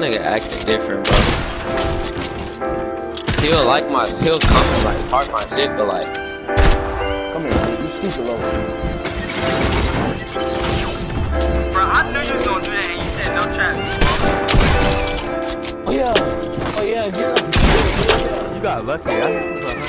that nigga acting different, bro. He'll like my, he'll come and like part my shit, but like, come here, man. You stupid low. Bro, I knew you was gonna do that, and you said no trap. Oh yeah, oh yeah, girl. You got lucky. I hit you for 100.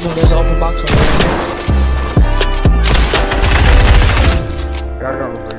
There's an open box on there.